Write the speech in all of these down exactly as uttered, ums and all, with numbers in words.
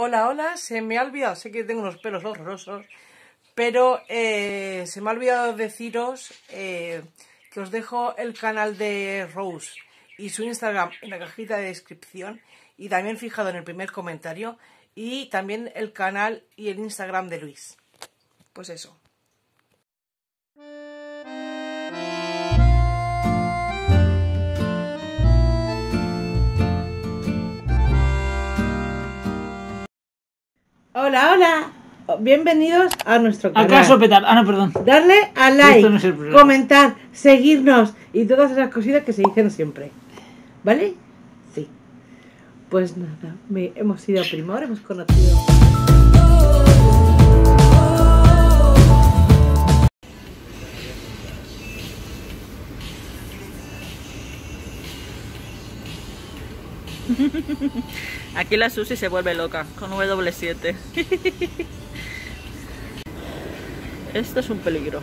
Hola, hola, se me ha olvidado, sé que tengo unos pelos horrorosos, pero eh, se me ha olvidado deciros eh, que os dejo el canal de Rose y su Instagram en la cajita de descripción, y también fijado en el primer comentario, y también el canal y el Instagram de Luis. Pues eso. Hola, hola, bienvenidos a nuestro canal. Acá sopetar, ah no, perdón. Darle a like, no sé comentar, seguirnos y todas esas cositas que se dicen siempre, ¿vale? Sí. Pues nada, me, hemos ido a Primor, hemos conocido... Aquí la Susi se vuelve loca con doble u siete. Esto es un peligro.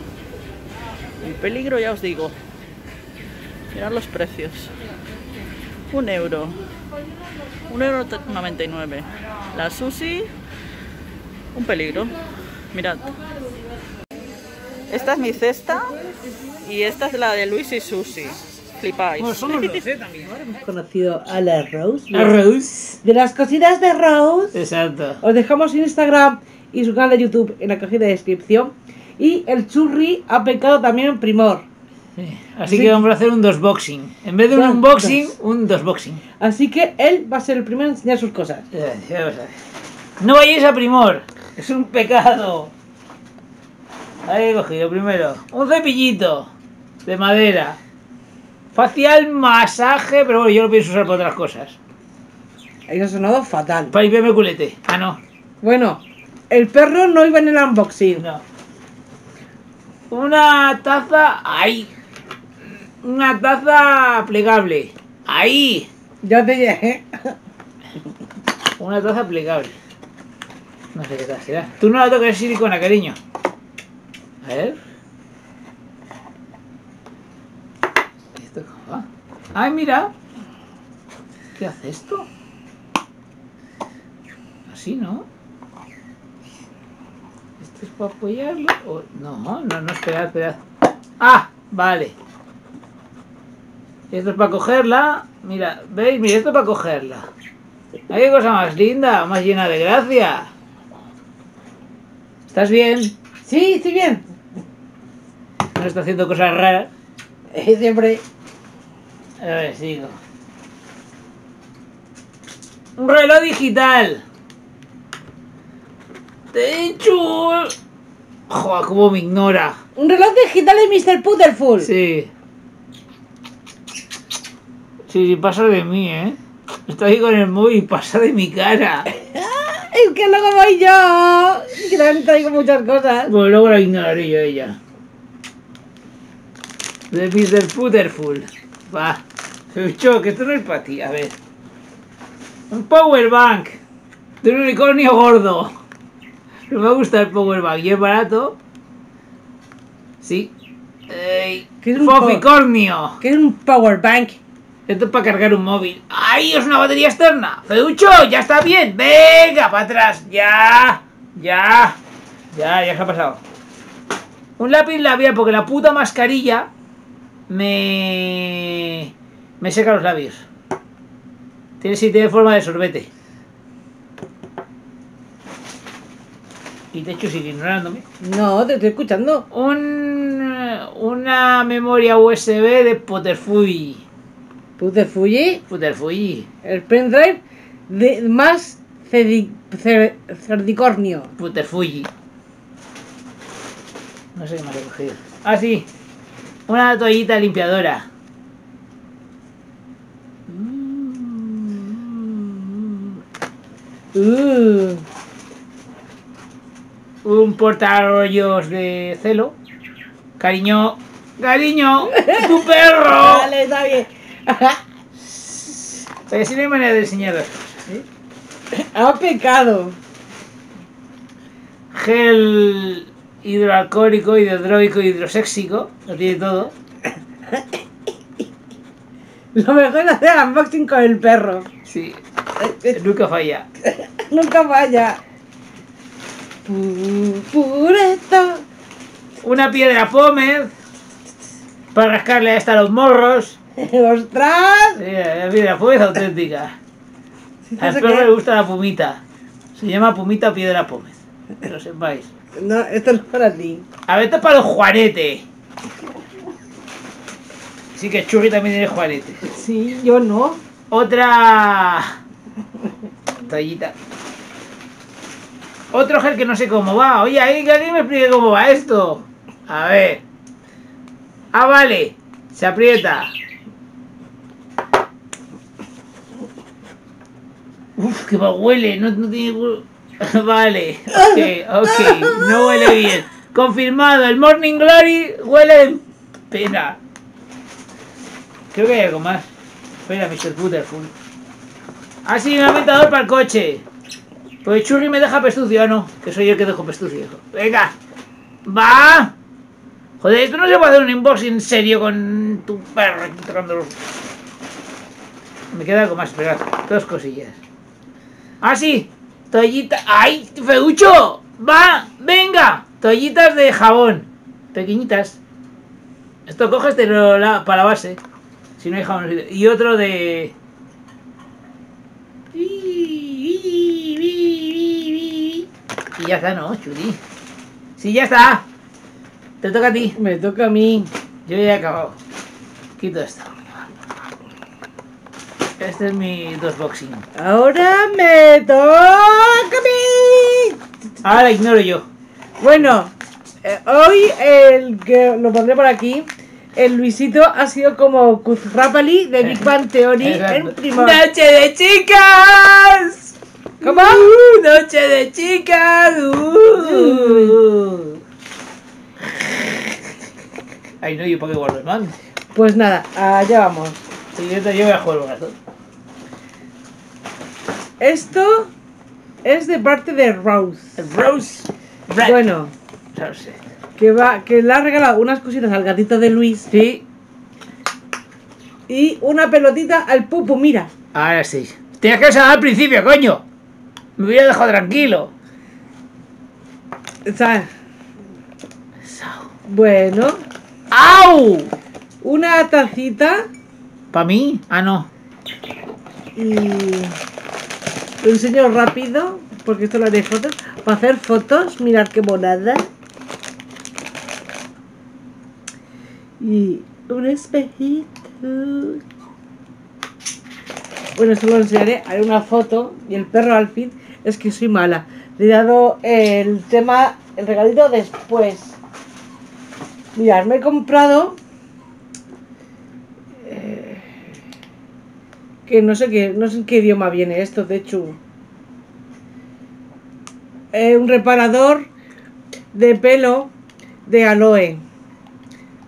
Un peligro, ya os digo. Mirad los precios. Un euro. Un euro noventa y nueve. La Susi. Un peligro. Mirad. Esta es mi cesta. Y esta es la de Luis y Susi. Flipáis. Bueno, somos los, ¿eh? También. Hemos conocido a la Rose. La Rose. De las cocinas de Rose. Exacto. Os dejamos Instagram y su canal de YouTube en la cajita de descripción. Y el churri ha pecado también en Primor. Sí. Así sí. que vamos a hacer un dosboxing. En vez de un unboxing, un dosboxing. Así que él va a ser el primero en enseñar sus cosas. No vayáis a Primor. Es un pecado. Ahí he cogido primero un cepillito de madera. Facial, masaje, pero bueno, yo lo pienso usar para otras cosas. Ahí ha sonado fatal. Para limpiarme el culete. Ah, no. Bueno, el perro no iba en el unboxing. No. Una taza... ¡Ahí! Una taza plegable. ¡Ahí! Ya te llegué. Una taza plegable. No sé qué taza será. Tú no la toques de silicona, cariño. A ver... ¡Ay, mira! ¿Qué hace esto? Así, ¿no? ¿Esto es para apoyarlo? O... No, no, no, esperad, esperad. ¡Ah! Vale. Esto es para cogerla. Mira, ¿veis? Mira, esto es para cogerla. ¡Ay, qué cosa más linda! Más llena de gracia. ¿Estás bien? Sí, estoy bien. No está haciendo cosas raras. Siempre... A ver, sigo. Un reloj digital. ¡Te enchul! Joder, cómo me ignora. Un reloj digital de mister Puterful. Sí. Sí, sí, pasa de mí, ¿eh? Está ahí con el móvil y pasa de mi cara. Es que luego voy yo. Que también traigo muchas cosas. Bueno, luego la ignoraré yo ella. De mister Puterful. Va, Feucho, que esto no es para ti. A ver. Un powerbank de un unicornio gordo. No me gusta el powerbank. Y es barato. Sí. Ey, ¿qué es un foficornio? ¿Qué es un powerbank? Esto es para cargar un móvil. ¡Ay, es una batería externa! Feucho, ya está bien. Venga, para atrás. Ya. Ya. Ya, ya se ha pasado. Un lápiz labial, porque la puta mascarilla... Me... me seca los labios. Tiene, si tiene forma de sorbete. Y te echo sin ignorándome. No, te estoy escuchando. Un... Una memoria U S B de PUTTERFUJI. ¿PUTTERFUJI? PUTTERFUJI. El pendrive de más cedi... cer... cerdicornio. PUTTERFUJI. No sé qué más he cogido. Ah, sí. Una toallita limpiadora. Uh. Un portarrollos de celo. Cariño, cariño, tu perro. Vale, está bien. Pero si no hay manera de enseñar. ¿Eh? Ha pecado. Gel... hidroalcohólico, hidrodroico, hidroséxico. Lo tiene todo. Lo mejor es hacer unboxing con el perro. Sí. Nunca falla. Nunca falla. Pureta. Una piedra pómez para rascarle a esta a los morros. ¡Ostras! La piedra pómez auténtica. Al perro le gusta la pumita. Se llama pumita piedra pómez. Que lo sepáis. No, esto no es para ti. A ver, esto es para los juanetes. Sí, que Churri también tiene juanetes. Sí, yo no. Otra toallita. Otro gel que no sé cómo va. Oye, que alguien me explique cómo va esto. A ver. Ah, vale. Se aprieta. Uf, que va, huele. No, no tiene... Vale. Ok, ok. No huele bien. Confirmado. El Morning Glory huele de pena. Creo que hay algo más. Espera, míster Puterful. Ah, sí, un ambientador para el coche. Pues Churri me deja pestucio, ah, no, que soy yo el que dejo pestucio. Venga, va. Joder, esto no se puede hacer un unboxing serio con tu perro aquí tocándolo. Me queda algo más, esperad. Dos cosillas. Ah, sí, toallita. ¡Ay, feucho! ¡Va! ¡Venga! Toallitas de jabón. Pequeñitas. Esto coges te lo la... para la base. Si no hay jabón. Y otro de... Y ya está, ¿no, Churi? Sí, ya está. Te toca a ti. Me toca a mí. Yo ya he acabado. Quito esto. Este es mi dos boxing. Ahora me toca a mí. Ahora ignoro yo. Bueno, eh, hoy el que lo pondré por aquí. El Luisito ha sido como Kuzrapali de Big Bang Theory. Exacto. En Primor. ¡Noche de chicas! ¿Cómo? Uh, noche de chicas. Uh. Ay, no, yo para qué guardo el man. Pues nada, allá vamos. Sí, yo, te, yo voy a jugar el brazo. Esto es de parte de Rouse. Rouse. Red. Bueno, Rouse. Que va, que le ha regalado unas cositas al gatito de Luis. Sí. Y una pelotita al pupu, mira. Ahora sí. Tenías que saber al principio, coño. Me hubiera dejado tranquilo. Bueno. ¡Au! Una tacita. ¿Para mí? Ah, no. Y... lo enseño rápido, porque esto lo haré fotos. Para hacer fotos, mirad qué bonada. Y un espejito. Bueno, esto lo enseñaré. Haré una foto. Y el perro al fin. Es que soy mala. Le he dado el tema, el regalito después. Mirad, me he comprado. Eh, que no sé qué. No sé en qué idioma viene esto, de hecho. Eh, un reparador de pelo de aloe.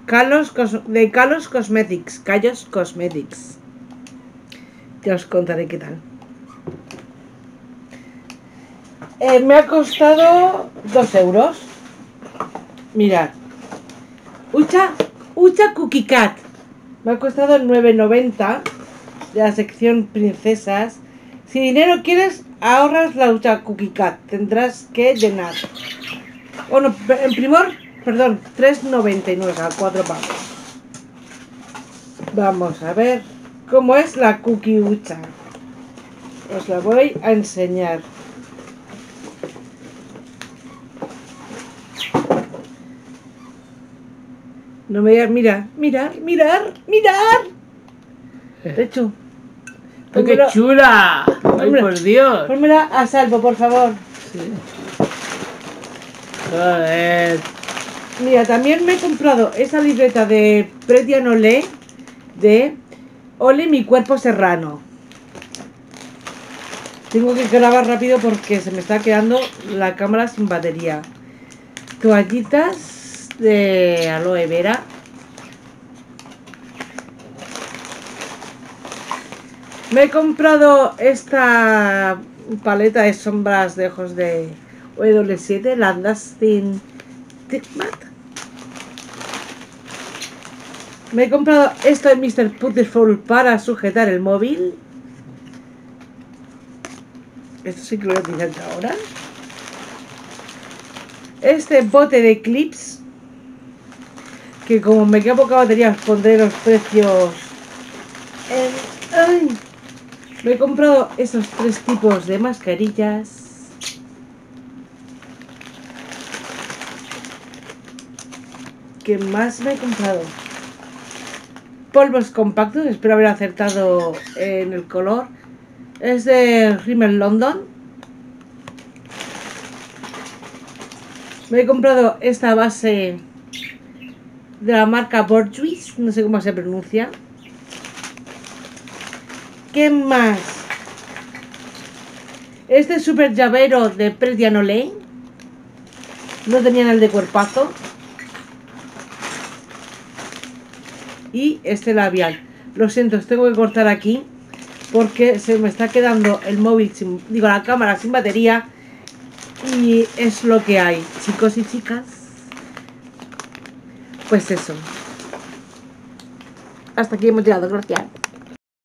Kalos de Kalos Cosmetics. Kalos Cosmetics. Ya os contaré qué tal. Eh, me ha costado dos euros. Mirad. Ucha, Ucha Cookie Cat. Me ha costado nueve noventa de la sección princesas. Si dinero quieres, ahorras la Ucha Cookie Cat. Tendrás que llenar. Bueno, en Primor, perdón, tres noventa y nueve, a cuatro pavos. Vamos a ver cómo es la Cookie Ucha. Os la voy a enseñar. No me digas, mira, mirar, mirar, mirar. De hecho. ¡Qué chula! ¡Ay, por Dios! Pónmela a salvo, por favor. Sí. Joder. Mira, también me he comprado esa libreta de Pretian Lane de Ole mi cuerpo serrano. Tengo que grabar rápido porque se me está quedando la cámara sin batería. Toallitas de aloe vera. Me he comprado esta paleta de sombras de ojos de W siete, la Dustin Thick Matte. Me he comprado esto de míster Puterful para sujetar el móvil. Esto sí que lo voy a utilizar ya ahora. Este bote de clips, que como me queda poca batería, os pondré los precios. Eh, ay, me he comprado esos tres tipos de mascarillas. ¿Qué más me he comprado? Polvos compactos, espero haber acertado en el color. Es de Rimmel London. Me he comprado esta base de la marca Bourjois, no sé cómo se pronuncia. ¿Qué más? Este super llavero de Presdiano Lane. No tenían el de cuerpazo. Y este labial. Lo siento, os tengo que cortar aquí porque se me está quedando el móvil sin, digo, la cámara sin batería. Y es lo que hay, chicos y chicas. Pues eso. Hasta aquí hemos llegado, gracias.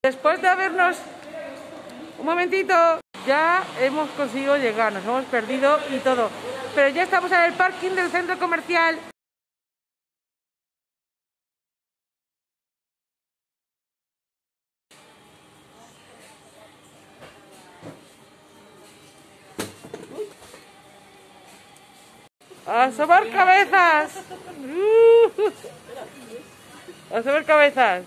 Después de habernos... Un momentito. Ya hemos conseguido llegar, nos hemos perdido y todo. Pero ya estamos en el parking del centro comercial. Asomar cabezas. Uh, asomar cabezas.